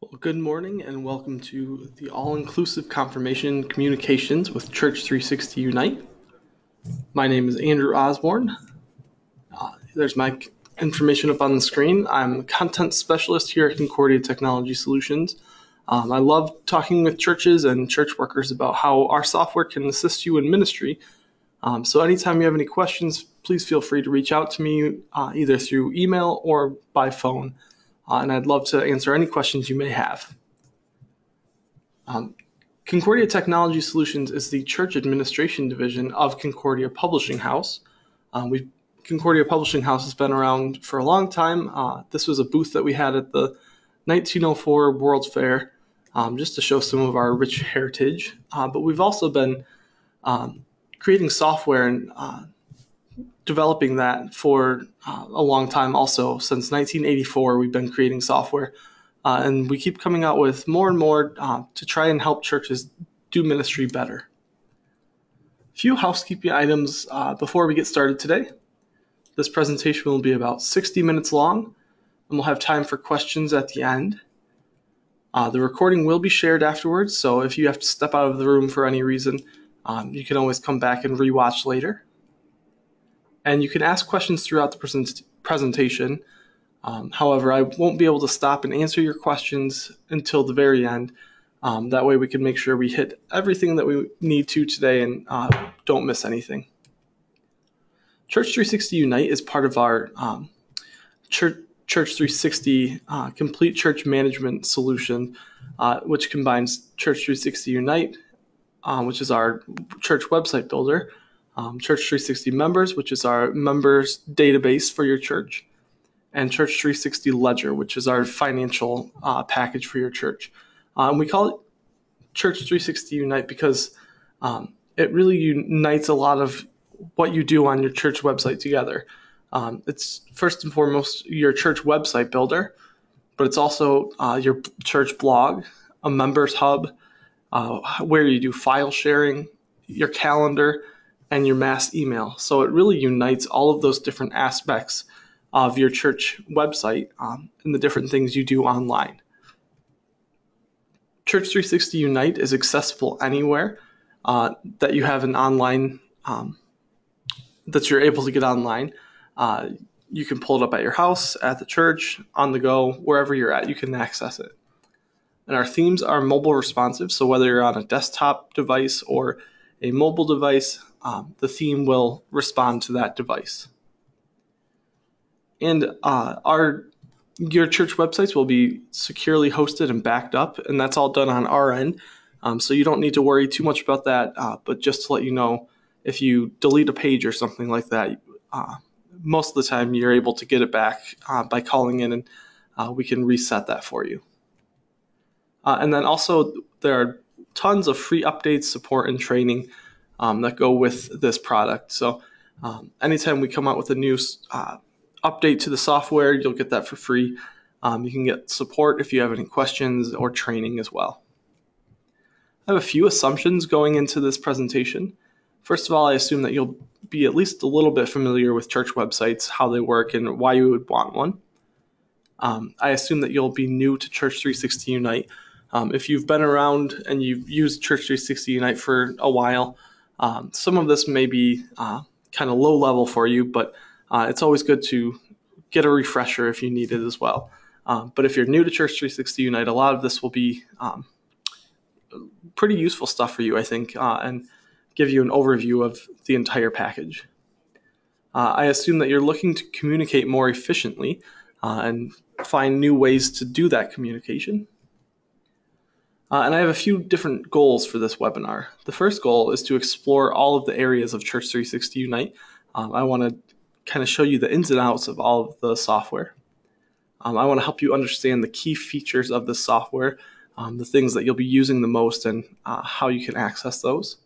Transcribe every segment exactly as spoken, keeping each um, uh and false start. Well, good morning and welcome to the all-inclusive confirmation communications with Church three sixty Unite. My name is Andrew Osborne. Uh, there's my information up on the screen. I'm a content specialist here at Concordia Technology Solutions. Um, I love talking with churches and church workers about how our software can assist you in ministry. Um, so anytime you have any questions, please feel free to reach out to me uh, either through email or by phone. Uh, and I'd love to answer any questions you may have. Um, Concordia Technology Solutions is the church administration division of Concordia Publishing House. Um, we've, Concordia Publishing House has been around for a long time. Uh, this was a booth that we had at the nineteen oh four World's Fair um, just to show some of our rich heritage. Uh, but we've also been um, creating software and uh, developing that for uh, a long time also. Since nineteen eighty-four, we've been creating software, uh, and we keep coming out with more and more uh, to try and help churches do ministry better. A few housekeeping items uh, before we get started today. This presentation will be about sixty minutes long, and we'll have time for questions at the end. Uh, the recording will be shared afterwards, so if you have to step out of the room for any reason, um, you can always come back and rewatch later. And you can ask questions throughout the present presentation. Um, however, I won't be able to stop and answer your questions until the very end. Um, that way we can make sure we hit everything that we need to today and uh, don't miss anything. Church three sixty Unite is part of our um, Church, Church three sixty uh, Complete Church Management Solution, uh, which combines Church three sixty Unite, uh, which is our church website builder, Um, Church three sixty Members, which is our members database for your church, and Church three sixty Ledger, which is our financial uh, package for your church. Um, we call it Church three sixty Unite because um, it really unites a lot of what you do on your church website together. Um, it's first and foremost your church website builder, but it's also uh, your church blog, a members hub, uh, where you do file sharing, your calendar, and your mass email. So it really unites all of those different aspects of your church website um, and the different things you do online. Church three sixty Unite is accessible anywhere uh, that you have an online, um, that you're able to get online. Uh, you can pull it up at your house, at the church, on the go, wherever you're at, you can access it. And our themes are mobile responsive, so whether you're on a desktop device or a mobile device, Um, the theme will respond to that device. And uh, our your church websites will be securely hosted and backed up, and that's all done on our end. Um, so you don't need to worry too much about that, uh, but just to let you know, if you delete a page or something like that, uh, most of the time you're able to get it back uh, by calling in, and uh, we can reset that for you. Uh, and then also there are tons of free updates, support, and training Um, that go with this product. So um, anytime we come out with a new uh, update to the software, you'll get that for free. Um, you can get support if you have any questions or training as well. I have a few assumptions going into this presentation. First of all, I assume that you'll be at least a little bit familiar with church websites, how they work, and why you would want one. Um, I assume that you'll be new to Church three sixty Unite. Um, if you've been around and you've used Church three sixty Unite for a while, Um, some of this may be uh, kind of low level for you, but uh, it's always good to get a refresher if you need it as well. Um, but if you're new to Church three sixty Unite, a lot of this will be um, pretty useful stuff for you, I think, uh, and give you an overview of the entire package. Uh, I assume that you're looking to communicate more efficiently uh, and find new ways to do that communication. Uh, and I have a few different goals for this webinar. The first goal is to explore all of the areas of Church three sixty Unite. Um, I want to kind of show you the ins and outs of all of the software. Um, I want to help you understand the key features of this software, um, the things that you'll be using the most, and uh, how you can access those.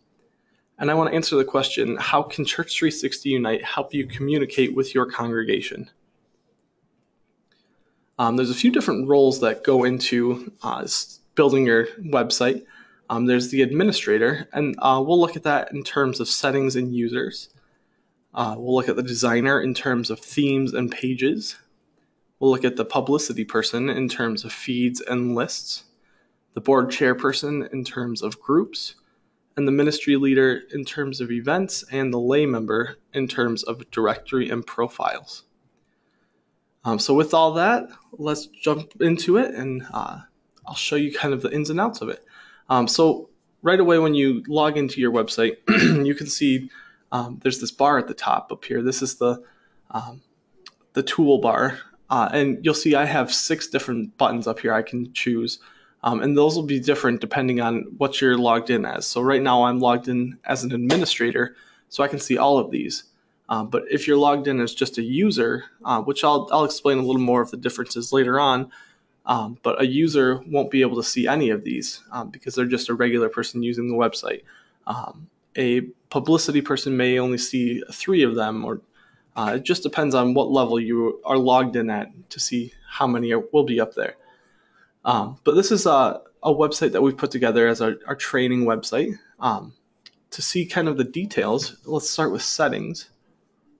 And I want to answer the question, how can Church three sixty Unite help you communicate with your congregation? Um, there's a few different roles that go into uh, building your website. Um, there's the administrator, and uh, we'll look at that in terms of settings and users. Uh, we'll look at the designer in terms of themes and pages. We'll look at the publicity person in terms of feeds and lists, the board chairperson in terms of groups, and the ministry leader in terms of events, and the lay member in terms of directory and profiles. Um, so with all that, let's jump into it, and uh, I'll show you kind of the ins and outs of it. Um, so right away when you log into your website, you can see um, there's this bar at the top up here. This is the, um, the toolbar. Uh, and you'll see I have six different buttons up here I can choose. Um, and those will be different depending on what you're logged in as. So right now I'm logged in as an administrator, so I can see all of these. Uh, but if you're logged in as just a user, uh, which I'll, I'll explain a little more of the differences later on, um, but a user won't be able to see any of these um, because they're just a regular person using the website. Um, a publicity person may only see three of them, or Uh, it just depends on what level you are logged in at to see how many are, will be up there. Um, but this is a, a website that we've put together as our, our training website. Um, to see kind of the details, let's start with settings.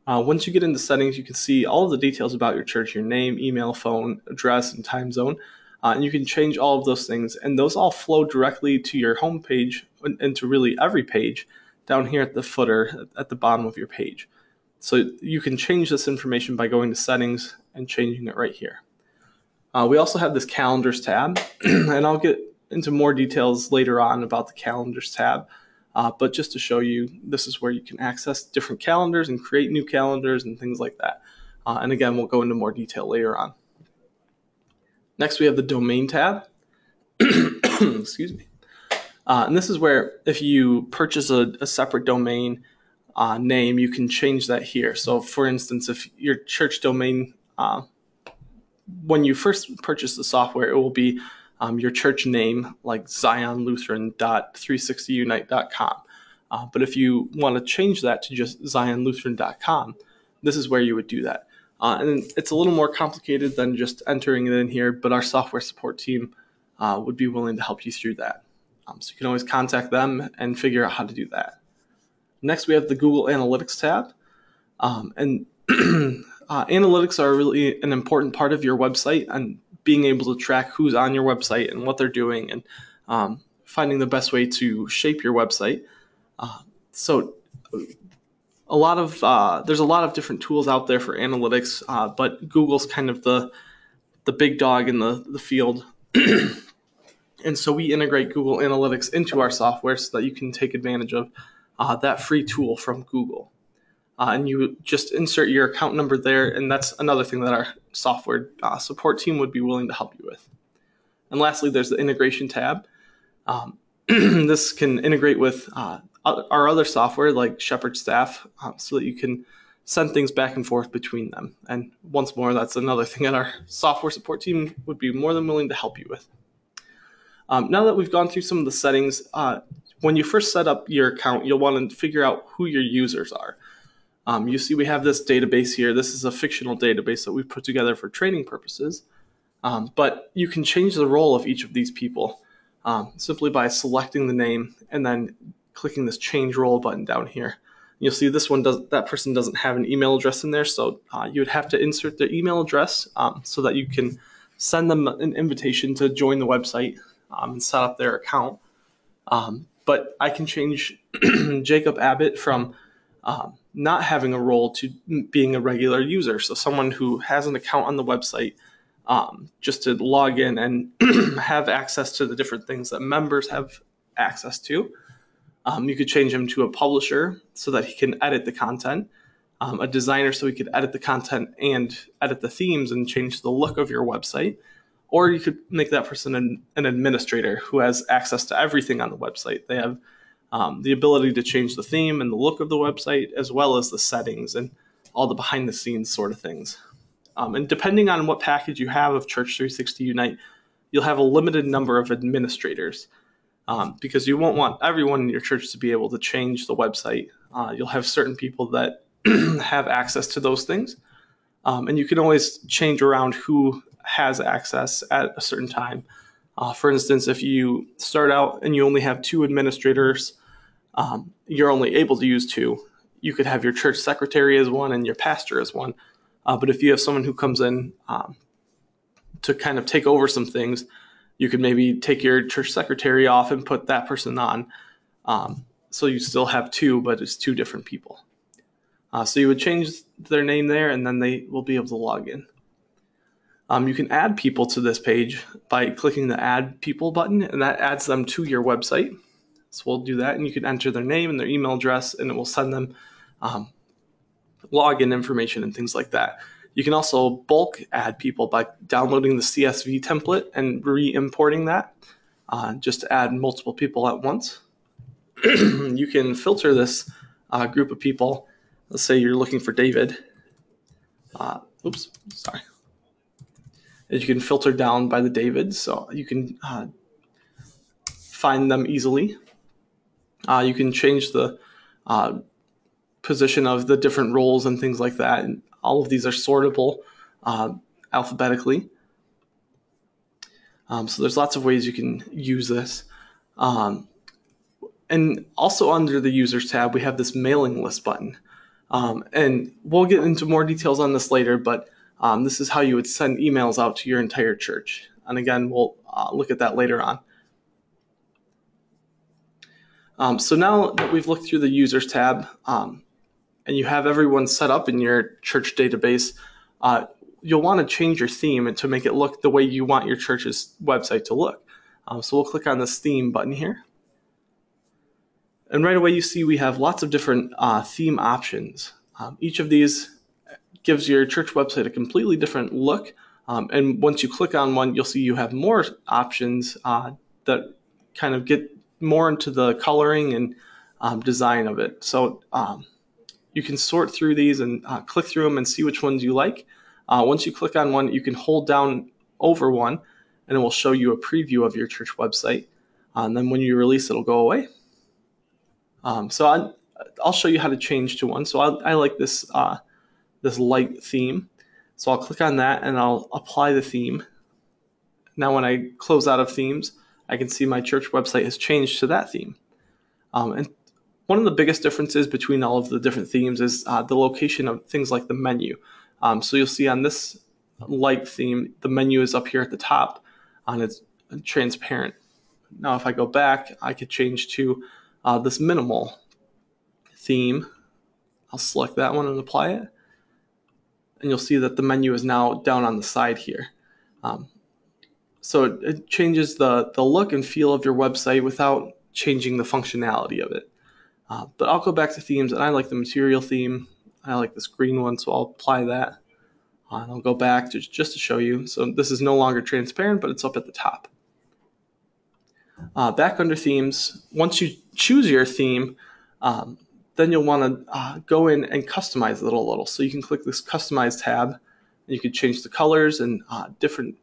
Uh, once you get into settings, you can see all of the details about your church, your name, email, phone, address, and time zone. Uh, and you can change all of those things, and those all flow directly to your home page and to really every page down here at the footer at the bottom of your page. So you can change this information by going to settings and changing it right here. Uh, we also have this calendars tab, and I'll get into more details later on about the calendars tab. Uh, but just to show you, this is where you can access different calendars and create new calendars and things like that. Uh, and again, we'll go into more detail later on. Next, we have the domain tab. Excuse me. Uh, and this is where if you purchase a, a separate domain, Uh, name, you can change that here. So for instance, if your church domain, uh, when you first purchase the software, it will be um, your church name, like Zion Lutheran dot three sixty unite dot com. Uh, but if you want to change that to just Zion Lutheran dot com, this is where you would do that. Uh, and it's a little more complicated than just entering it in here, but our software support team uh, would be willing to help you through that. Um, so you can always contact them and figure out how to do that. Next, we have the Google Analytics tab, um, and uh, analytics are really an important part of your website, and being able to track who's on your website and what they're doing, and um, finding the best way to shape your website. Uh, so a lot of uh, there's a lot of different tools out there for analytics, uh, but Google's kind of the, the big dog in the, the field. And so we integrate Google Analytics into our software so that you can take advantage of Uh, that free tool from Google. Uh, and you just insert your account number there, and that's another thing that our software uh, support team would be willing to help you with. And lastly, there's the integration tab. Um, this can integrate with uh, our other software like Shepherd Staff uh, so that you can send things back and forth between them. And once more, that's another thing that our software support team would be more than willing to help you with. Um, now that we've gone through some of the settings, uh, when you first set up your account, you'll want to figure out who your users are. Um, you see we have this database here. This is a fictional database that we've put together for training purposes. Um, but you can change the role of each of these people um, simply by selecting the name and then clicking this change role button down here. You'll see this one does, that person doesn't have an email address in there, so uh, you would have to insert their email address um, so that you can send them an invitation to join the website um, and set up their account. Um, But I can change Jacob Abbott from um, not having a role to being a regular user. So someone who has an account on the website um, just to log in and have access to the different things that members have access to. Um, you could change him to a publisher so that he can edit the content, um, a designer so he could edit the content and edit the themes and change the look of your website. Or you could make that person an, an administrator who has access to everything on the website. They have um, the ability to change the theme and the look of the website, as well as the settings and all the behind the scenes sort of things. Um, and depending on what package you have of Church three sixty Unite, you'll have a limited number of administrators um, because you won't want everyone in your church to be able to change the website. Uh, you'll have certain people that have access to those things. Um, and you can always change around who has access at a certain time. Uh, for instance, if you start out and you only have two administrators, um, you're only able to use two. You could have your church secretary as one and your pastor as one. Uh, but if you have someone who comes in um, to kind of take over some things. You could maybe take your church secretary off and put that person on. Um, so you still have two, but it's two different people. Uh, so you would change their name there, and then they will be able to log in. Um, you can add people to this page by clicking the Add People button, and that adds them to your website. So we'll do that, and you can enter their name and their email address, and it will send them um, login information and things like that. You can also bulk add people by downloading the C S V template and re-importing that, uh, just to add multiple people at once. You can filter this uh, group of people. Let's say you're looking for David. Uh, oops, sorry. And you can filter down by the David, so you can uh, find them easily. Uh, you can change the uh, position of the different roles and things like that. And all of these are sortable uh, alphabetically. Um, so there's lots of ways you can use this. Um, and also under the Users tab, we have this mailing list button. Um, and we'll get into more details on this later, but um, this is how you would send emails out to your entire church. And again, we'll uh, look at that later on. Um, so now that we've looked through the Users tab, um, and you have everyone set up in your church database, uh, you'll want to change your theme to make it look the way you want your church's website to look. Um, so we'll click on this theme button here. And right away, you see we have lots of different uh, theme options. Um, each of these gives your church website a completely different look. Um, and once you click on one, you'll see you have more options uh, that kind of get more into the coloring and um, design of it. So um, you can sort through these and uh, click through them and see which ones you like. Uh, once you click on one, you can hold down over one, and it will show you a preview of your church website. Uh, and then when you release, it'll go away. Um, so I'll, I'll show you how to change to one. So I, I like this uh, this light theme. So I'll click on that and I'll apply the theme. Now when I close out of themes, I can see my church website has changed to that theme. Um, and one of the biggest differences between all of the different themes is uh, the location of things like the menu. Um, so you'll see on this light theme, the menu is up here at the top, and it's transparent. Now if I go back, I could change to Uh, this minimal theme. I'll select that one and apply it, and you'll see that the menu is now down on the side here. Um, so it, it changes the, the look and feel of your website without changing the functionality of it. Uh, but I'll go back to themes, and I like the material theme. I like this green one, so I'll apply that. Uh, and I'll go back to, just to show you. So this is no longer transparent, but it's up at the top. Uh, back under themes, once you choose your theme, um, then you'll want to uh, go in and customize it a little. So you can click this Customize tab, and you can change the colors and uh, different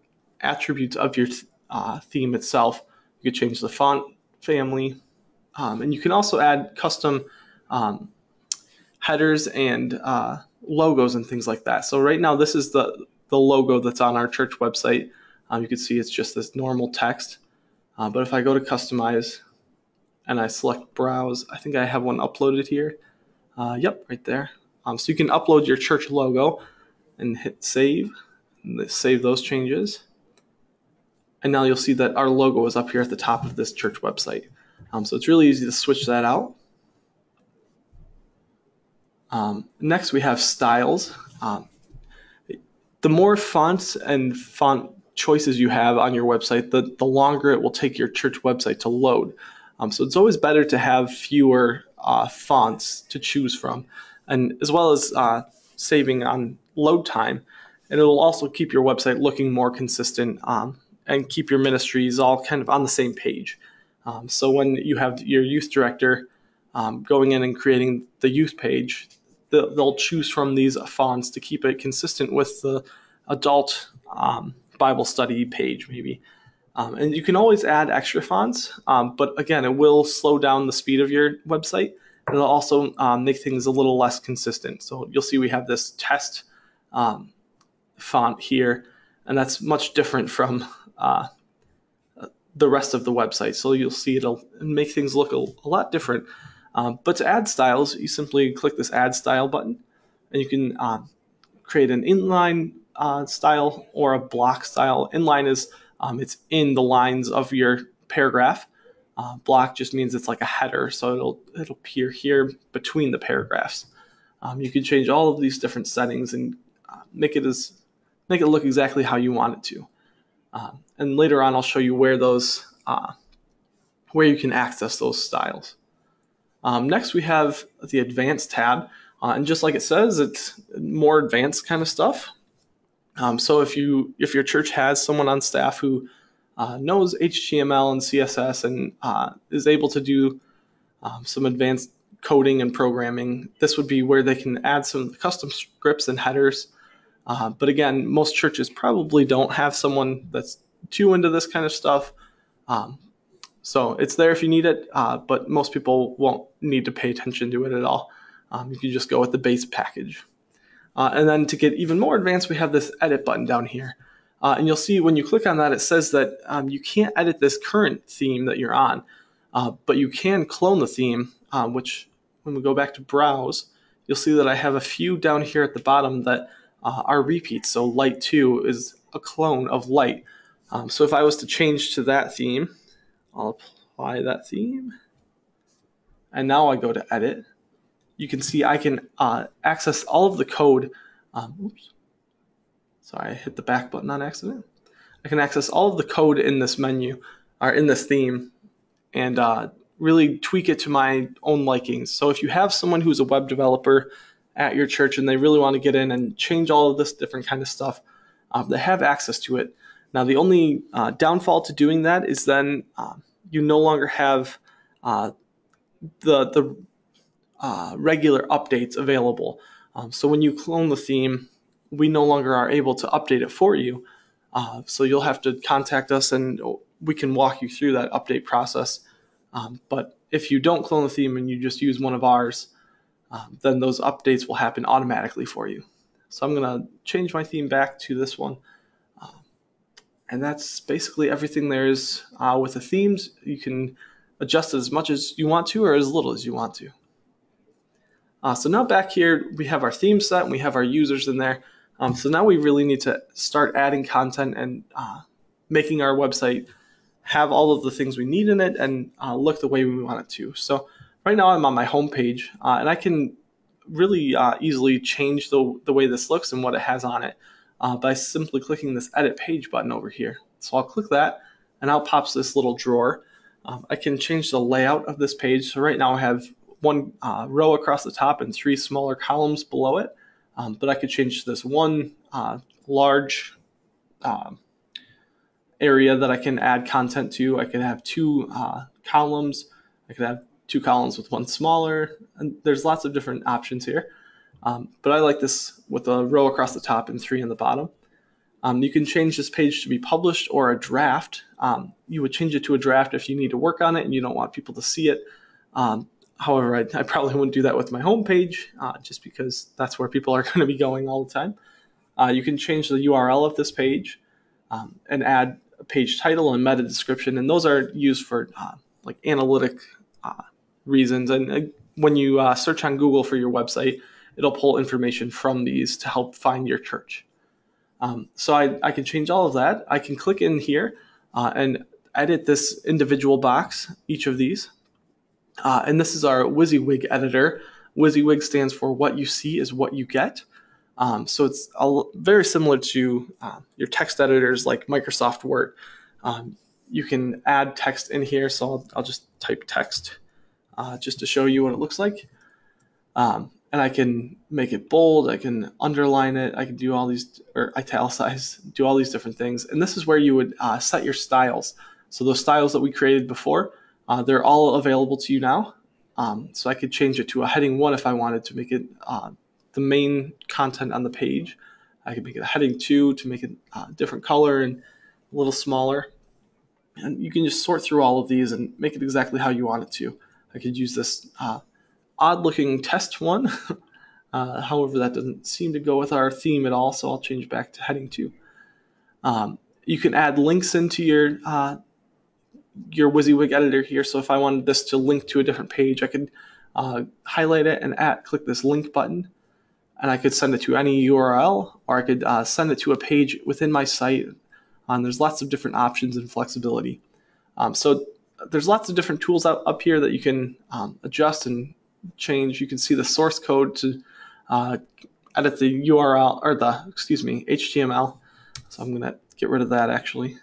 attributes of your th uh, theme itself. You can change the font family, um, and you can also add custom um, headers and uh, logos and things like that. So right now, this is the, the logo that's on our church website. Um, you can see it's just this normal text. Uh, but if I go to Customize and I select Browse, I think I have one uploaded here. Uh, yep, right there. Um, so you can upload your church logo and hit Save, and save those changes. And now you'll see that our logo is up here at the top of this church website. Um, so it's really easy to switch that out. Um, next, we have styles. Um, the more fonts and font choices you have on your website, the, the longer it will take your church website to load. Um, so it's always better to have fewer uh, fonts to choose from, and as well as uh, saving on load time. And it'll also keep your website looking more consistent, um, and keep your ministries all kind of on the same page. Um, so when you have your youth director um, going in and creating the youth page, the, they'll choose from these fonts to keep it consistent with the adult um, Bible study page maybe. Um, and you can always add extra fonts, um, but again, it will slow down the speed of your website. It'll also um, make things a little less consistent. So you'll see we have this test um, font here, and that's much different from uh, the rest of the website. So you'll see it'll make things look a, a lot different. Um, but to add styles, you simply click this Add Style button, and you can uh, create an inline uh, style or a block style. Inline is um, it's in the lines of your paragraph. Uh, block just means it's like a header, so it'll it'll appear here between the paragraphs. Um, you can change all of these different settings and uh, make it as make it look exactly how you want it to. Uh, and later on, I'll show you where those uh, where you can access those styles. Um, next, we have the Advanced tab, uh, and just like it says, it's more advanced kind of stuff. Um, so if you if your church has someone on staff who Uh, knows H T M L and C S S and uh, is able to do um, some advanced coding and programming, this would be where they can add some custom scripts and headers. Uh, but again, most churches probably don't have someone that's too into this kind of stuff. Um, so it's there if you need it, uh, but most people won't need to pay attention to it at all. Um, you can just go with the base package. Uh, and then to get even more advanced, we have this edit button down here. Uh, and you'll see when you click on that, it says that um, you can't edit this current theme that you're on, uh, but you can clone the theme, uh, which when we go back to browse, you'll see that I have a few down here at the bottom that uh, are repeats. So light two is a clone of light. Um, so if I was to change to that theme, I'll apply that theme. And now I go to edit. You can see I can uh, access all of the code. Um, oops. Sorry, I hit the back button on accident. I can access all of the code in this menu, or in this theme, and uh, really tweak it to my own likings. So if you have someone who's a web developer at your church and they really want to get in and change all of this different kind of stuff, um, they have access to it. Now, the only uh, downfall to doing that is then uh, you no longer have uh, the, the uh, regular updates available. Um, so when you clone the theme, we no longer are able to update it for you. Uh, so you'll have to contact us and we can walk you through that update process. Um, but if you don't clone the theme and you just use one of ours, um, then those updates will happen automatically for you. So I'm gonna change my theme back to this one. Um, and that's basically everything there is uh, with the themes. You can adjust it as much as you want to or as little as you want to. Uh, so now back here, we have our theme set and we have our users in there. Um, so now we really need to start adding content and uh, making our website have all of the things we need in it and uh, look the way we want it to. So right now I'm on my home page uh, and I can really uh, easily change the, the way this looks and what it has on it uh, by simply clicking this edit page button over here. So I'll click that and out pops this little drawer. Um, I can change the layout of this page. So right now I have one uh, row across the top and three smaller columns below it. Um, but I could change this one uh, large uh, area that I can add content to. I could have two uh, columns. I could have two columns with one smaller. And there's lots of different options here. Um, but I like this with a row across the top and three in the bottom. Um, you can change this page to be published or a draft. Um, you would change it to a draft if you need to work on it and you don't want people to see it. Um, However, I, I probably wouldn't do that with my homepage, uh, just because that's where people are going to be going all the time. Uh, you can change the U R L of this page um, and add a page title and meta description, and those are used for uh, like analytic uh, reasons. And uh, when you uh, search on Google for your website, it'll pull information from these to help find your church. Um, so I, I can change all of that. I can click in here uh, and edit this individual box, each of these. Uh, and this is our WYSIWYG editor. WYSIWYG stands for what you see is what you get. Um, so it's a, very similar to uh, your text editors like Microsoft Word. Um, you can add text in here. So I'll, I'll just type text uh, just to show you what it looks like. Um, and I can make it bold. I can underline it. I can do all these, or italicize, do all these different things. And this is where you would uh, set your styles. So those styles that we created before, Uh, they're all available to you now. Um, so I could change it to a heading one if I wanted to make it uh, the main content on the page. I could make it a heading two to make it a uh, different color and a little smaller. And you can just sort through all of these and make it exactly how you want it to. I could use this uh, odd looking test one. uh, however, that doesn't seem to go with our theme at all. So I'll change back to heading two. Um, you can add links into your uh, your WYSIWYG editor here. So if I wanted this to link to a different page, I could uh, highlight it and at, click this link button. and I could send it to any U R L, or I could uh, send it to a page within my site. Um, there's lots of different options and flexibility. Um, so there's lots of different tools out, up here that you can um, adjust and change. You can see the source code to uh, edit the U R L, or the, excuse me, H T M L. So I'm gonna get rid of that actually.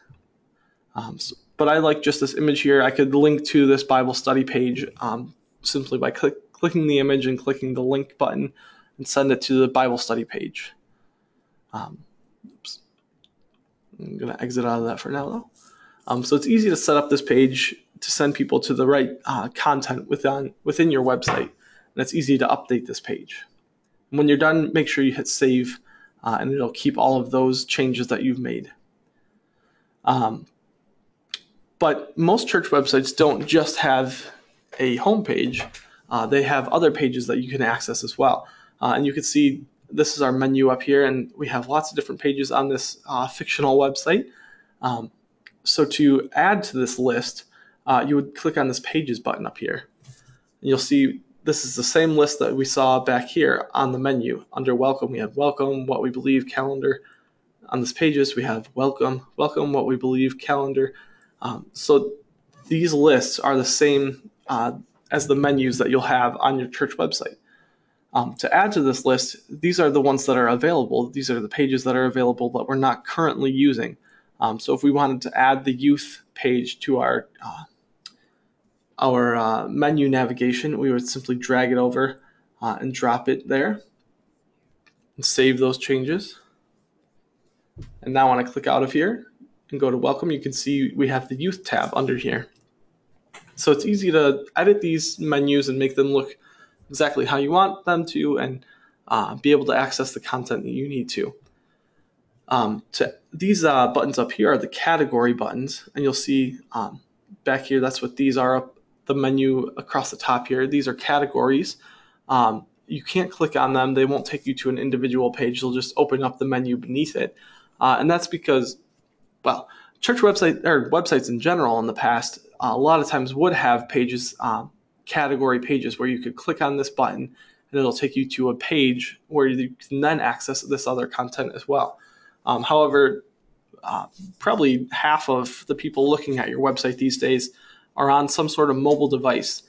Um, so, but I like just this image here. I could link to this Bible study page um, simply by click, clicking the image and clicking the link button and send it to the Bible study page. Um, oops. I'm gonna exit out of that for now though. Um, so it's easy to set up this page to send people to the right uh, content within, within your website. And it's easy to update this page. And when you're done, make sure you hit save uh, and it'll keep all of those changes that you've made. Um, but most church websites don't just have a home page. Uh, they have other pages that you can access as well. Uh, and you can see this is our menu up here, and we have lots of different pages on this uh, fictional website. Um, so to add to this list, uh, you would click on this Pages button up here. And you'll see this is the same list that we saw back here on the menu. Under Welcome, we have Welcome, What We Believe, Calendar. On this Pages, we have Welcome, Welcome, What We Believe, Calendar. Um, so these lists are the same uh, as the menus that you'll have on your church website. Um, to add to this list, these are the ones that are available. These are the pages that are available that we're not currently using. Um, so if we wanted to add the youth page to our uh, our uh, menu navigation, we would simply drag it over uh, and drop it there and save those changes. And now when I click out of here and go to Welcome, you can see we have the youth tab under here. So it's easy to edit these menus and make them look exactly how you want them to, and uh, be able to access the content that you need to. Um, to these uh, buttons up here are the category buttons, and you'll see um, back here, that's what these are, up the menu across the top here. These are categories. Um, you can't click on them. They won't take you to an individual page. They'll just open up the menu beneath it. Uh, and that's because, well, church website, or websites in general in the past, uh, a lot of times would have pages, um, category pages, where you could click on this button and it'll take you to a page where you can then access this other content as well. Um, however, uh, probably half of the people looking at your website these days are on some sort of mobile device.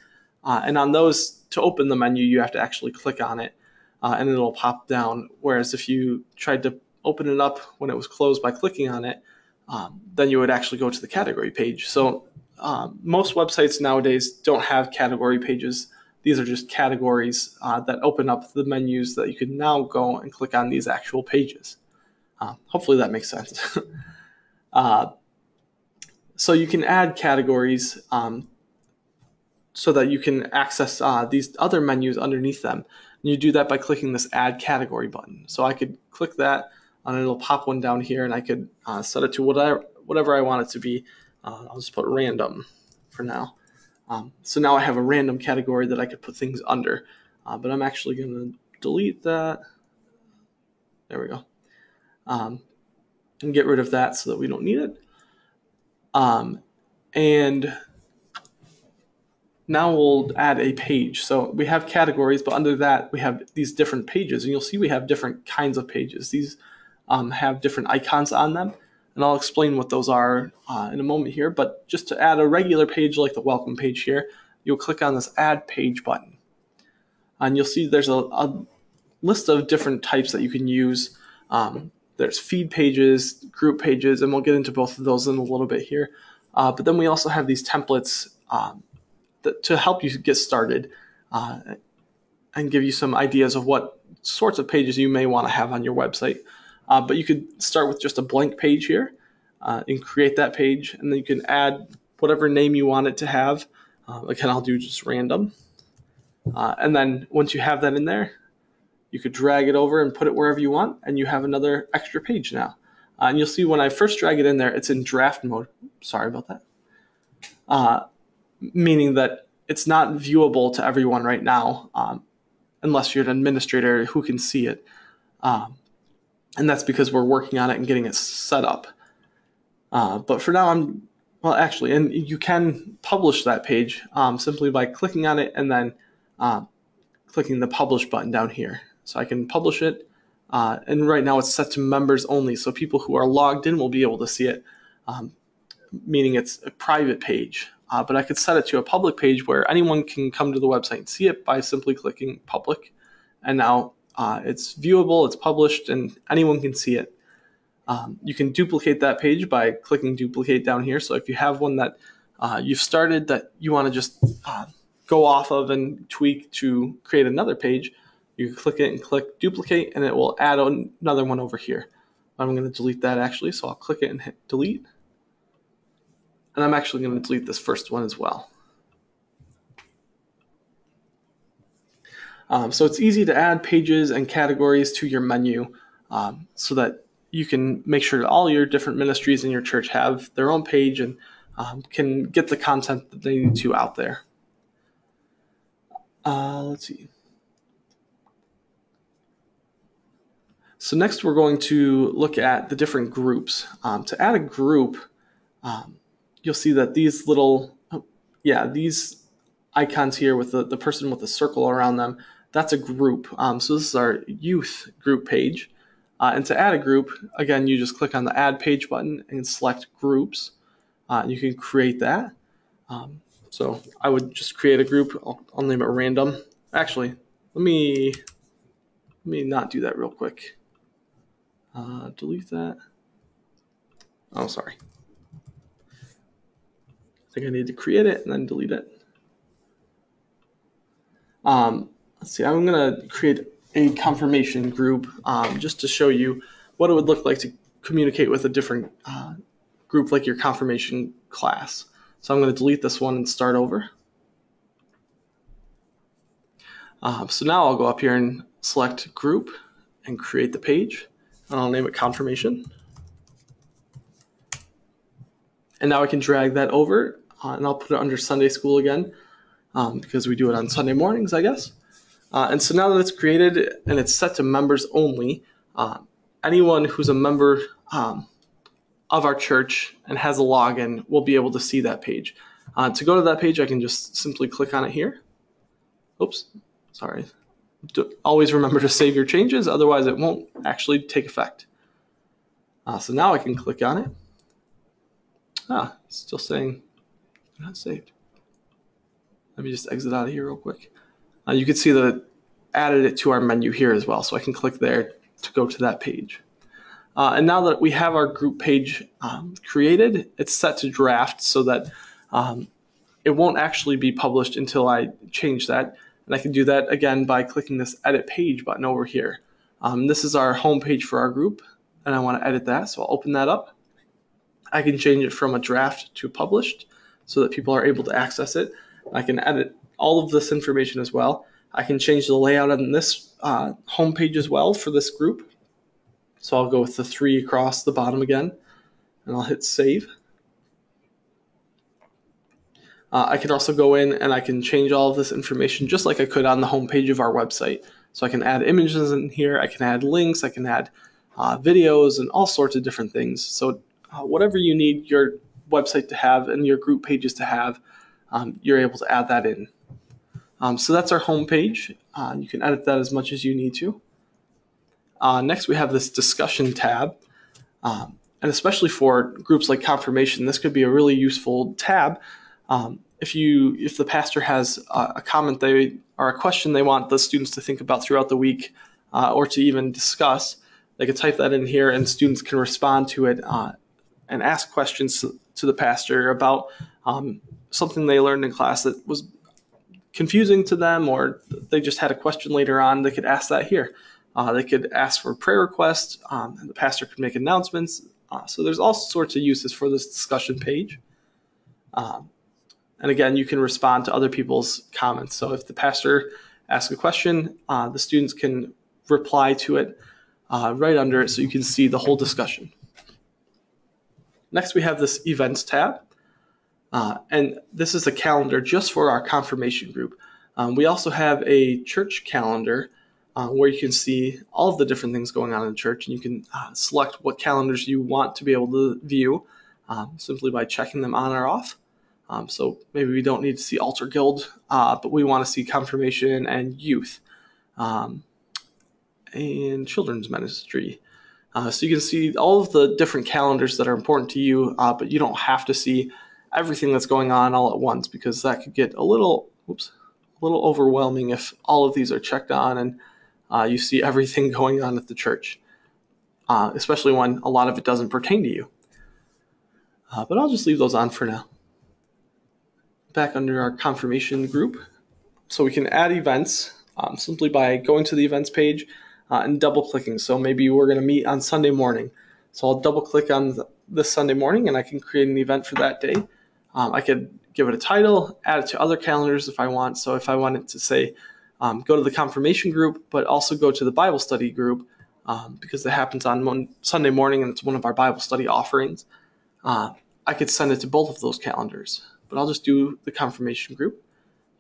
Uh, and on those, to open the menu, you have to actually click on it uh, and it'll pop down. Whereas if you tried to open it up when it was closed by clicking on it, um, then you would actually go to the category page. So Um, most websites nowadays don't have category pages. These are just categories uh, that open up the menus that you can now go and click on these actual pages. Uh, hopefully that makes sense. uh, so you can add categories um, so that you can access uh, these other menus underneath them. And you do that by clicking this Add Category button. So I could click that and it'll pop one down here, and I could uh, set it to whatever, whatever I want it to be. Uh, I'll just put random for now. Um, so now I have a random category that I could put things under, uh, but I'm actually going to delete that. There we go. Um, and get rid of that so that we don't need it. Um, and now we'll add a page. So we have categories, but under that we have these different pages, and you'll see we have different kinds of pages. These um, have different icons on them. And I'll explain what those are uh, in a moment here, but just to add a regular page like the welcome page here, you'll click on this Add Page button. And you'll see there's a, a list of different types that you can use. Um, there's feed pages, group pages, and we'll get into both of those in a little bit here. Uh, but then we also have these templates um, that, to help you get started uh, and give you some ideas of what sorts of pages you may want to have on your website. Uh, but you could start with just a blank page here uh, and create that page, and then you can add whatever name you want it to have. Uh, again, I'll do just random. Uh, and then once you have that in there, you could drag it over and put it wherever you want, and you have another extra page now. Uh, and you'll see when I first drag it in there, it's in draft mode. Sorry about that. Uh, meaning that it's not viewable to everyone right now, um, unless you're an administrator who can see it. Um, And that's because we're working on it and getting it set up. Uh, but for now, I'm, well, actually, and you can publish that page um, simply by clicking on it and then uh, clicking the publish button down here. So I can publish it. Uh, and right now it's set to members only. So people who are logged in will be able to see it, um, meaning it's a private page. Uh, but I could set it to a public page where anyone can come to the website and see it by simply clicking public. And now uh, it's viewable, it's published, and anyone can see it. Um, you can duplicate that page by clicking duplicate down here. So if you have one that uh, you've started that you want to just uh, go off of and tweak to create another page, you can click it and click duplicate, and it will add on another one over here. I'm going to delete that actually, so I'll click it and hit delete. And I'm actually going to delete this first one as well. Um, so it's easy to add pages and categories to your menu um, so that you can make sure that all your different ministries in your church have their own page and um, can get the content that they need to out there. Uh, let's see. So next we're going to look at the different groups. Um, to add a group, um, you'll see that these little, oh, yeah, these icons here with the, the person with the circle around them, that's a group. Um, so this is our youth group page. Uh, and to add a group, again, you just click on the Add Page button and select Groups. Uh, you can create that. Um, so I would just create a group. I'll, I'll name it Random. Actually, let me let me not do that real quick. Uh, delete that. Oh, sorry. I think I need to create it and then delete it. Um, let's see. I'm going to create a confirmation group um, just to show you what it would look like to communicate with a different uh, group like your confirmation class. So I'm going to delete this one and start over. Um, so now I'll go up here and select group and create the page, and I'll name it confirmation. And now I can drag that over uh, and I'll put it under Sunday school again um, because we do it on Sunday mornings, I guess. Uh, and so now that it's created and it's set to members only, uh, anyone who's a member um, of our church and has a login will be able to see that page. Uh, to go to that page, I can just simply click on it here. Oops, sorry. Do, always remember to save your changes, otherwise it won't actually take effect. Uh, so now I can click on it. Ah, it's still saying not saved. Let me just exit out of here real quick. Uh, you can see that it added it to our menu here as well, so I can click there to go to that page. Uh, and now that we have our group page um, created, it's set to draft so that um, it won't actually be published until I change that. And I can do that again by clicking this Edit Page button over here. Um, this is our home page for our group, and I want to edit that, so I'll open that up. I can change it from a draft to published so that people are able to access it. I can edit all of this information as well. I can change the layout on this uh, home page as well for this group. So I'll go with the three across the bottom again, and I'll hit save. Uh, I can also go in and I can change all of this information just like I could on the home page of our website. So I can add images in here, I can add links, I can add uh, videos and all sorts of different things. So uh, whatever you need your website to have and your group pages to have, um, you're able to add that in. Um, so that's our home page. Uh, you can edit that as much as you need to. Uh, next, we have this discussion tab. Um, and especially for groups like confirmation, this could be a really useful tab. Um, if you, if the pastor has a, a comment they or a question they want the students to think about throughout the week uh, or to even discuss, they could type that in here and students can respond to it uh, and ask questions to, to the pastor about um, something they learned in class that was confusing to them, or they just had a question later on, they could ask that here. Uh, they could ask for prayer requests, um, and the pastor could make announcements. Uh, so there's all sorts of uses for this discussion page. Um, and again, you can respond to other people's comments. So if the pastor asks a question, uh, the students can reply to it uh, right under it so you can see the whole discussion. Next, we have this events tab. Uh, and this is a calendar just for our confirmation group. Um, we also have a church calendar uh, where you can see all of the different things going on in church, and you can uh, select what calendars you want to be able to view um, simply by checking them on or off. Um, so maybe we don't need to see Altar Guild, uh, but we want to see confirmation and youth. Um, and children's ministry. Uh, so you can see all of the different calendars that are important to you, uh, but you don't have to see everything that's going on all at once, because that could get a little, oops, a little overwhelming if all of these are checked on and uh, you see everything going on at the church, uh, especially when a lot of it doesn't pertain to you. Uh, but I'll just leave those on for now. Back under our confirmation group. So we can add events um, simply by going to the events page uh, and double clicking. So maybe we're going to meet on Sunday morning. So I'll double click on the, this Sunday morning, and I can create an event for that day. Um, I could give it a title, add it to other calendars if I want. So if I wanted to say, um, go to the confirmation group, but also go to the Bible study group, um, because it happens on mon- Sunday morning and it's one of our Bible study offerings. Uh, I could send it to both of those calendars, but I'll just do the confirmation group.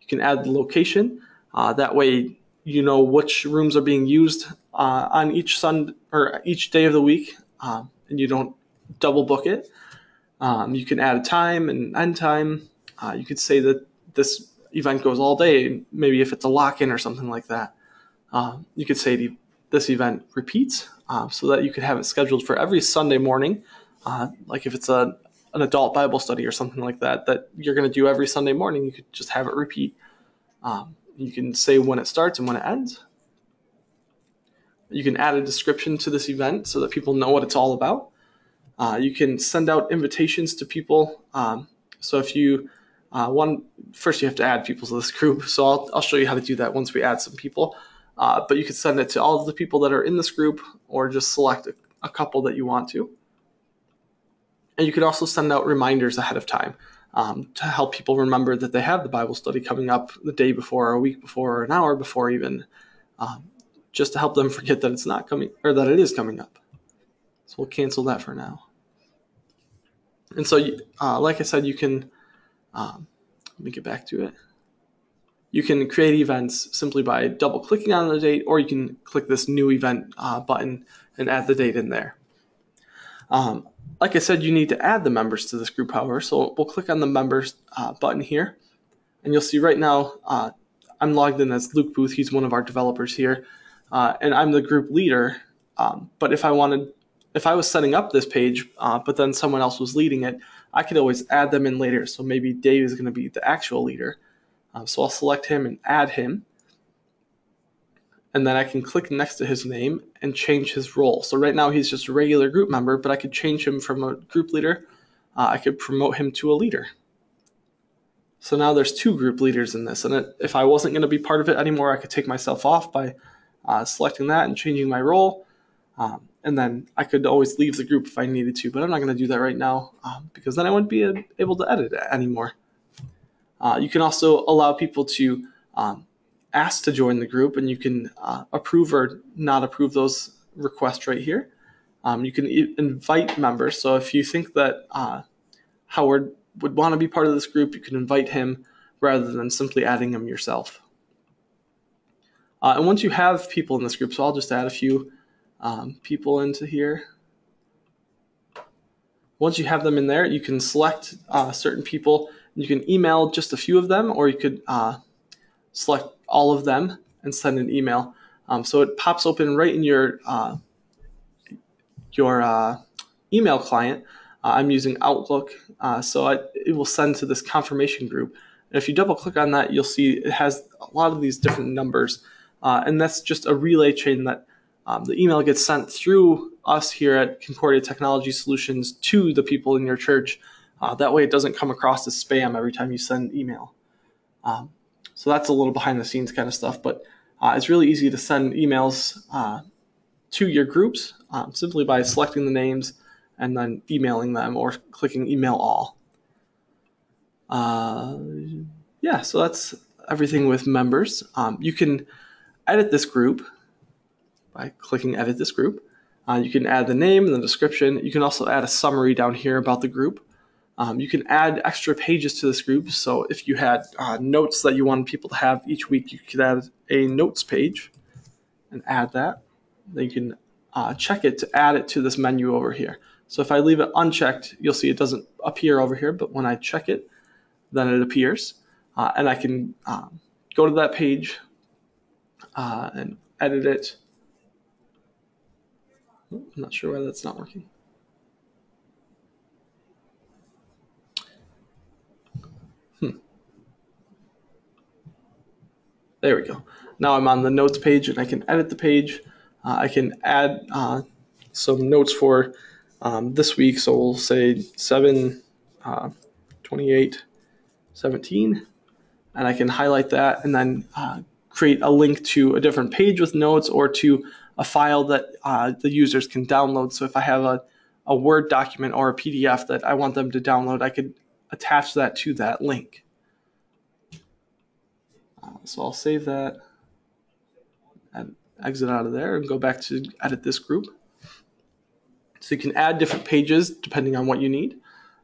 You can add the location. Uh, that way, you know which rooms are being used uh, on each sun or each day of the week, um, and you don't double book it. Um, you can add a time and end time. Uh, you could say that this event goes all day, maybe if it's a lock-in or something like that. Uh, you could say this event repeats, uh, so that you could have it scheduled for every Sunday morning, uh, like if it's a an adult Bible study or something like that, that you're going to do every Sunday morning. You could just have it repeat. Um, you can say when it starts and when it ends. You can add a description to this event so that people know what it's all about. Uh, you can send out invitations to people. Um, so if you uh, want, first you have to add people to this group. So I'll, I'll show you how to do that once we add some people. Uh, but you could send it to all of the people that are in this group, or just select a, a couple that you want to. And you could also send out reminders ahead of time um, to help people remember that they have the Bible study coming up the day before, or a week before, or an hour before even, um, just to help them forget that it's not coming, or that it is coming up. So we'll cancel that for now. And so, you, uh, like I said, you can, um, let me get back to it. You can create events simply by double clicking on the date, or you can click this new event uh, button and add the date in there. Um, Like I said, you need to add the members to this group, however, so we'll click on the members uh, button here, and you'll see right now uh, I'm logged in as Luke Booth. He's one of our developers here, uh, and I'm the group leader, um, but if I wanted, if I was setting up this page, uh, but then someone else was leading it, I could always add them in later, so maybe Dave is going to be the actual leader, uh, so I'll select him and add him, and then I can click next to his name and change his role. So right now he's just a regular group member, but I could change him from a group leader. Uh, I could promote him to a leader. So now there's two group leaders in this, and it, if I wasn't going to be part of it anymore, I could take myself off by uh, selecting that and changing my role. Um, and then I could always leave the group if I needed to, but I'm not going to do that right now um, because then I wouldn't be able to edit it anymore. Uh, you can also allow people to um, asked to join the group, and you can uh, approve or not approve those requests right here. Um, you can e- invite members, so if you think that uh, Howard would want to be part of this group, you can invite him rather than simply adding him yourself. Uh, and once you have people in this group, so I'll just add a few um, people into here. Once you have them in there, you can select uh, certain people. You can email just a few of them, or you could uh, select all of them and send an email. Um, so it pops open right in your uh, your uh, email client. Uh, I'm using Outlook, uh, so I, it will send to this confirmation group. And if you double click on that, you'll see it has a lot of these different numbers. Uh, and that's just a relay chain that um, the email gets sent through us here at Concordia Technology Solutions to the people in your church. Uh, that way it doesn't come across as spam every time you send email. Um, So that's a little behind the scenes kind of stuff, but uh, it's really easy to send emails uh, to your groups um, simply by selecting the names and then emailing them or clicking email all. Uh, yeah, so that's everything with members. Um, you can edit this group by clicking edit this group. Uh, you can add the name and the description. You can also add a summary down here about the group. Um, you can add extra pages to this group, so if you had uh, notes that you wanted people to have each week, you could add a notes page and add that. Then you can uh, check it to add it to this menu over here. So if I leave it unchecked, you'll see it doesn't appear over here, but when I check it, then it appears. Uh, and I can um, go to that page uh, and edit it, I'm not sure why that's not working. Hmm. There we go. Now I'm on the notes page and I can edit the page. Uh, I can add uh, some notes for um, this week. So we'll say seven, twenty-eight, seventeen, and I can highlight that and then uh, create a link to a different page with notes or to a file that uh, the users can download. So if I have a, a Word document or a P D F that I want them to download, I could attach that to that link. Uh, so I'll save that and exit out of there and go back to edit this group. So you can add different pages depending on what you need.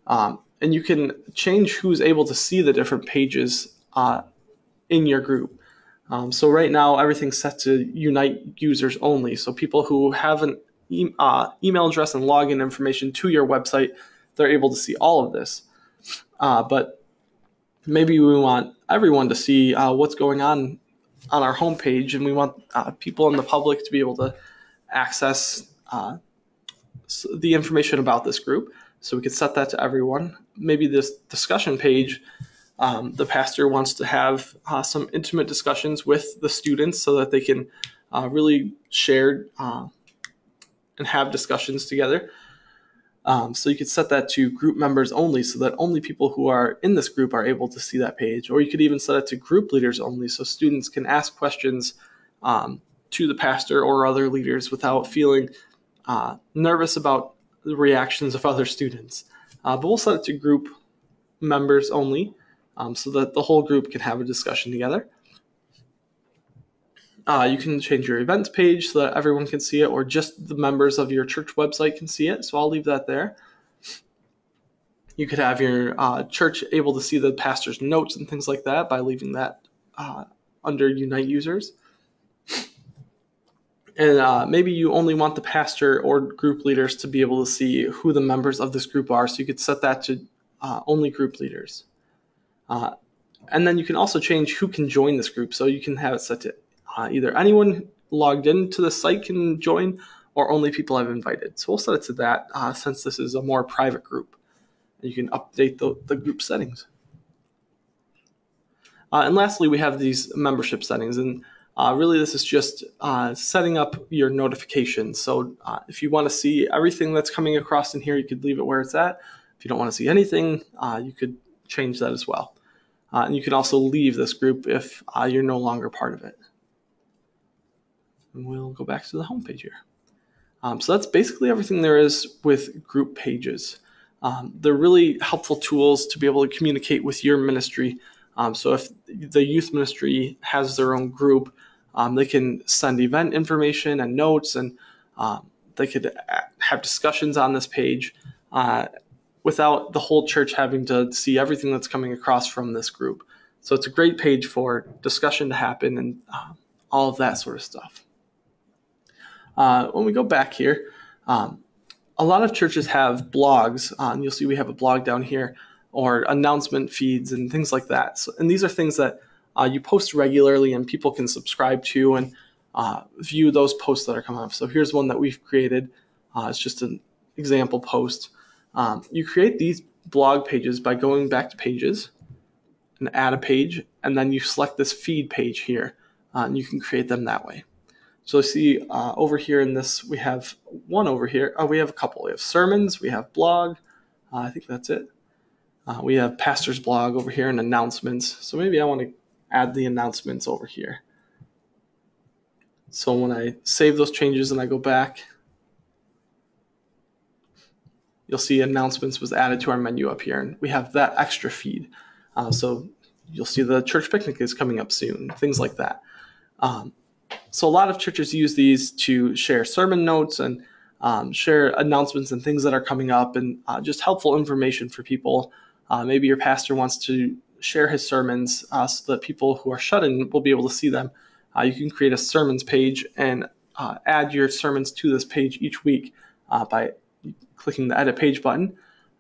Um, and you can change who's able to see the different pages uh, in your group. Um, so right now, everything's set to Unite users only. So people who have an e uh, email address and login information to your website, they're able to see all of this. Uh, but maybe we want everyone to see uh, what's going on on our homepage, and we want uh, people in the public to be able to access uh, the information about this group. So we could set that to everyone. Maybe this discussion page, Um, the pastor wants to have uh, some intimate discussions with the students so that they can uh, really share uh, and have discussions together. Um, so you could set that to group members only so that only people who are in this group are able to see that page. Or you could even set it to group leaders only so students can ask questions um, to the pastor or other leaders without feeling uh, nervous about the reactions of other students. Uh, but we'll set it to group members only. Um, so that the whole group can have a discussion together. Uh, you can change your events page so that everyone can see it, or just the members of your church website can see it. So I'll leave that there. You could have your uh, church able to see the pastor's notes and things like that by leaving that uh, under Unite users. And uh, maybe you only want the pastor or group leaders to be able to see who the members of this group are. So you could set that to uh, only group leaders. Uh, and then you can also change who can join this group. So you can have it set to uh, either anyone logged into the site can join or only people I've invited. So we'll set it to that uh, since this is a more private group. And you can update the, the group settings. Uh, and lastly, we have these membership settings. And uh, really this is just uh, setting up your notifications. So uh, if you want to see everything that's coming across in here, you could leave it where it's at. If you don't want to see anything, uh, you could change that as well. Uh, and you can also leave this group if uh, you're no longer part of it. And we'll go back to the home page here. Um, so that's basically everything there is with group pages. Um, they're really helpful tools to be able to communicate with your ministry. Um, so if the youth ministry has their own group, um, they can send event information and notes, and um, they could have discussions on this page. Uh, without the whole church having to see everything that's coming across from this group. So it's a great page for discussion to happen and um, all of that sort of stuff. Uh, when we go back here, um, a lot of churches have blogs. Uh, and you'll see we have a blog down here, or announcement feeds and things like that. So, and these are things that uh, you post regularly and people can subscribe to and uh, view those posts that are coming up. So here's one that we've created. Uh, it's just an example post. Um, you create these blog pages by going back to pages and add a page, and then you select this feed page here, uh, and you can create them that way. So you see uh, over here in this, we have one over here. Oh, we have a couple. We have sermons, we have blog. Uh, I think that's it. Uh, we have pastor's blog over here and announcements. So maybe I want to add the announcements over here. So when I save those changes and I go back, you'll see announcements was added to our menu up here, and we have that extra feed. Uh, so you'll see the church picnic is coming up soon, things like that. Um, so a lot of churches use these to share sermon notes and um, share announcements and things that are coming up, and uh, just helpful information for people. Uh, maybe your pastor wants to share his sermons uh, so that people who are shut in will be able to see them. Uh, you can create a sermons page and uh, add your sermons to this page each week uh, by clicking the edit page button,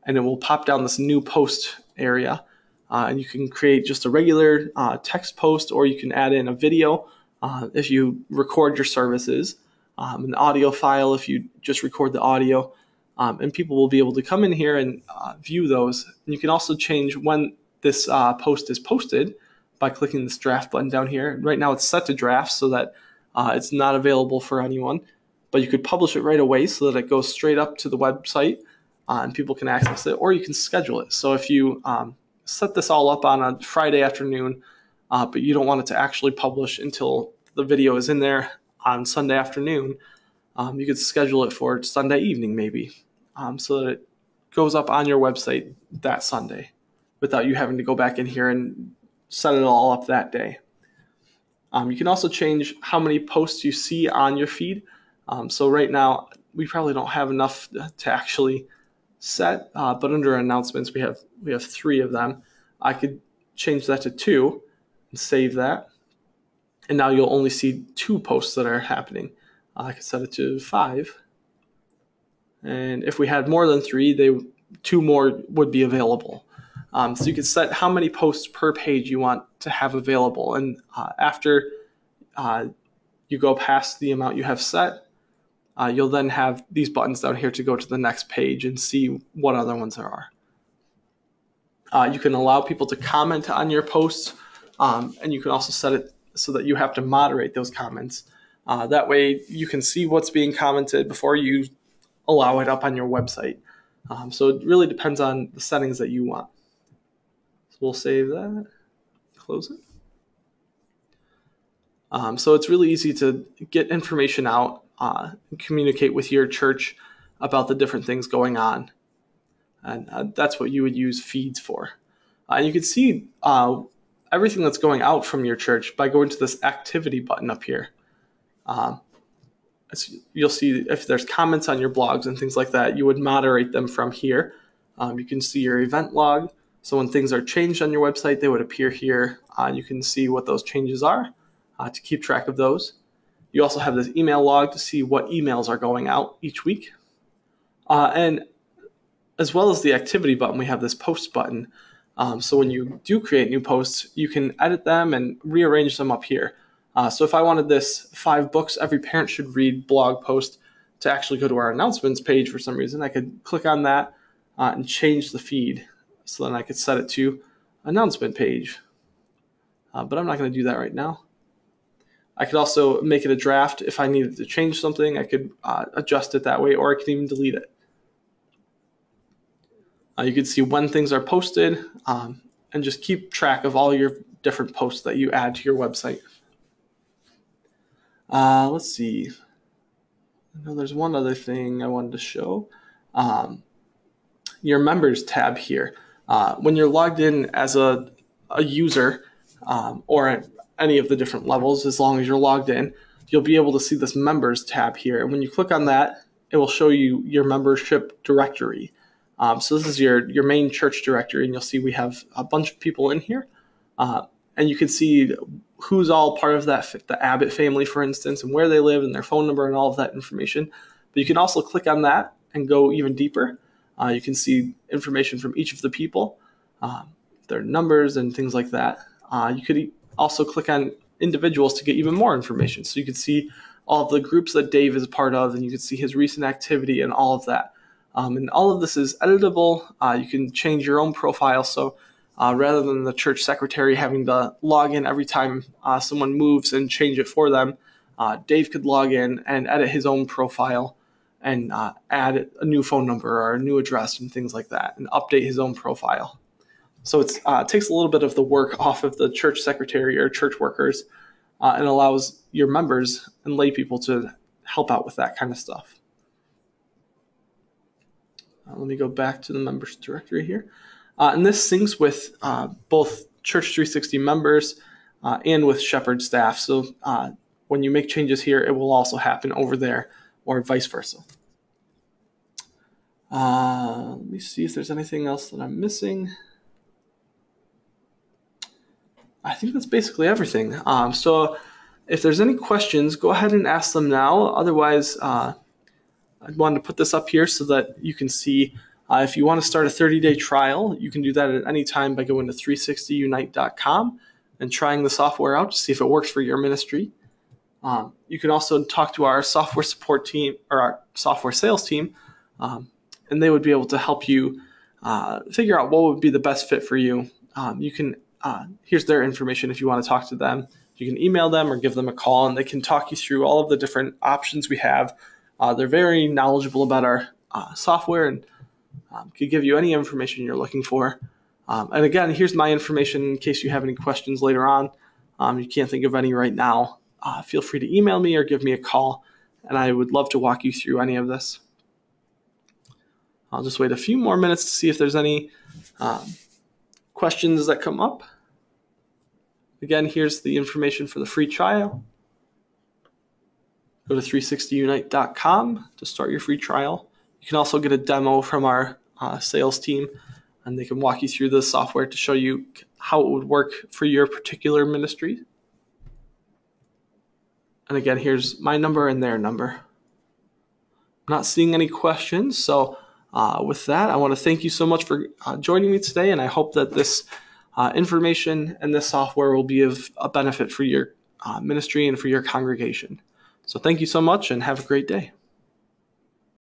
and it will pop down this new post area, uh, and you can create just a regular uh, text post, or you can add in a video uh, if you record your services, um, an audio file if you just record the audio, um, and people will be able to come in here and uh, view those. And you can also change when this uh, post is posted by clicking this draft button down here. Right now it's set to draft so that uh, it's not available for anyone, but you could publish it right away so that it goes straight up to the website uh, and people can access it, or you can schedule it. So if you um, set this all up on a Friday afternoon, uh, but you don't want it to actually publish until the video is in there on Sunday afternoon, um, you could schedule it for Sunday evening maybe, um, so that it goes up on your website that Sunday without you having to go back in here and set it all up that day. Um, you can also change how many posts you see on your feed. Um, so right now, we probably don't have enough to actually set, uh, but under announcements, we have we have three of them. I could change that to two and save that. And now you'll only see two posts that are happening. Uh, I could set it to five. And if we had more than three, they two more would be available. Um, so you can set how many posts per page you want to have available. And uh, after uh, you go past the amount you have set, uh, you'll then have these buttons down here to go to the next page and see what other ones there are. Uh, you can allow people to comment on your posts, um, and you can also set it so that you have to moderate those comments. Uh, that way you can see what's being commented before you allow it up on your website. Um, so it really depends on the settings that you want. We'll save that, close it. Um, so it's really easy to get information out uh, and communicate with your church about the different things going on. And uh, that's what you would use feeds for. Uh, you can see uh, everything that's going out from your church by going to this activity button up here. Um, you'll see if there's comments on your blogs and things like that, you would moderate them from here. Um, you can see your event log. So when things are changed on your website, they would appear here. Uh, you can see what those changes are uh, to keep track of those. You also have this email log to see what emails are going out each week. Uh, and as well as the activity button, we have this post button. Um, so when you do create new posts, you can edit them and rearrange them up here. Uh, so if I wanted this five books every parent should read blog post to actually go to our announcements page for some reason, I could click on that uh, and change the feed. So then I could set it to announcement page, uh, but I'm not going to do that right now. I could also make it a draft if I needed to change something. I could uh, adjust it that way, or I could even delete it. Uh, you can see when things are posted, um, and just keep track of all your different posts that you add to your website. Uh, let's see. I know there's one other thing I wanted to show. Um, your members tab here. Uh, when you're logged in as a, a user um, or at any of the different levels, as long as you're logged in, you'll be able to see this members tab here. And when you click on that, it will show you your membership directory. Um, so this is your, your main church directory, and you'll see we have a bunch of people in here. Uh, and you can see who's all part of that, the Abbott family, for instance, and where they live and their phone number and all of that information. But you can also click on that and go even deeper. Uh, you can see information from each of the people, um, their numbers and things like that. Uh, you could also click on individuals to get even more information. So you could see all of the groups that Dave is a part of, and you could see his recent activity and all of that. Um, and all of this is editable. Uh, you can change your own profile. So uh, rather than the church secretary having to log in every time uh, someone moves and change it for them, uh, Dave could log in and edit his own profile and uh, add a new phone number or a new address and things like that, and update his own profile. So it's, uh, it takes a little bit of the work off of the church secretary or church workers, uh, and allows your members and lay people to help out with that kind of stuff. Uh, let me go back to the members directory here. Uh, and this syncs with uh, both Church three sixty members uh, and with Shepherd staff. So uh, when you make changes here, it will also happen over there, or vice versa. Uh, let me see if there's anything else that I'm missing. I think that's basically everything. Um, so if there's any questions, go ahead and ask them now. Otherwise, uh, I wanted to put this up here so that you can see uh, if you want to start a thirty day trial, you can do that at any time by going to three sixty unite dot com and trying the software out to see if it works for your ministry. Um, you can also talk to our software support team or our software sales team, um, and they would be able to help you uh, figure out what would be the best fit for you. Um, you can uh, here's their information if you want to talk to them. You can email them or give them a call, and they can talk you through all of the different options we have. Uh, they're very knowledgeable about our uh, software and um, can give you any information you're looking for. Um, and again, here's my information in case you have any questions later on. Um, you can't think of any right now. Uh, feel free to email me or give me a call, and I would love to walk you through any of this. I'll just wait a few more minutes to see if there's any um, questions that come up. Again, here's the information for the free trial. Go to three sixty unite dot com to start your free trial. You can also get a demo from our uh, sales team, and they can walk you through the software to show you how it would work for your particular ministry. And again, here's my number and their number. I'm not seeing any questions, so uh, with that, I want to thank you so much for uh, joining me today, and I hope that this Uh, information and this software will be of a benefit for your uh, ministry and for your congregation. So thank you so much and have a great day.